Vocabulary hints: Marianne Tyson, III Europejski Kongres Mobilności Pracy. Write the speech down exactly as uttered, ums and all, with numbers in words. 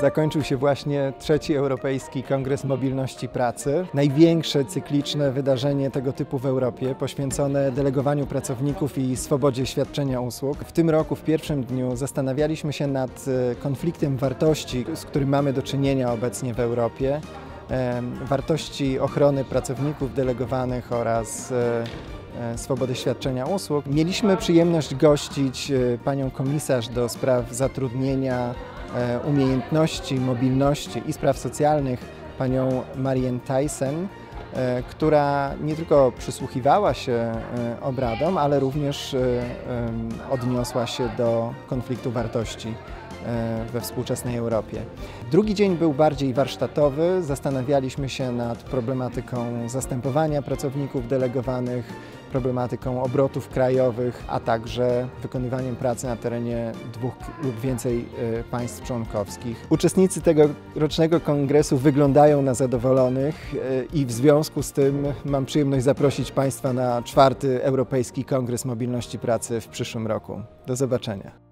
zakończył się właśnie trzeci Europejski Kongres Mobilności Pracy. Największe cykliczne wydarzenie tego typu w Europie, poświęcone delegowaniu pracowników i swobodzie świadczenia usług. W tym roku w pierwszym dniu zastanawialiśmy się nad konfliktem wartości, z którym mamy do czynienia obecnie w Europie. Wartości ochrony pracowników delegowanych oraz swobody świadczenia usług. Mieliśmy przyjemność gościć panią komisarz do spraw zatrudnienia, umiejętności, mobilności i spraw socjalnych, panią Marianne Tyson, która nie tylko przysłuchiwała się obradom, ale również odniosła się do konfliktu wartości we współczesnej Europie. Drugi dzień był bardziej warsztatowy. Zastanawialiśmy się nad problematyką zastępowania pracowników delegowanych, problematyką obrotów krajowych, a także wykonywaniem pracy na terenie dwóch lub więcej państw członkowskich. Uczestnicy tegorocznego kongresu wyglądają na zadowolonych i w związku z tym mam przyjemność zaprosić Państwa na czwarty Europejski Kongres Mobilności Pracy w przyszłym roku. Do zobaczenia.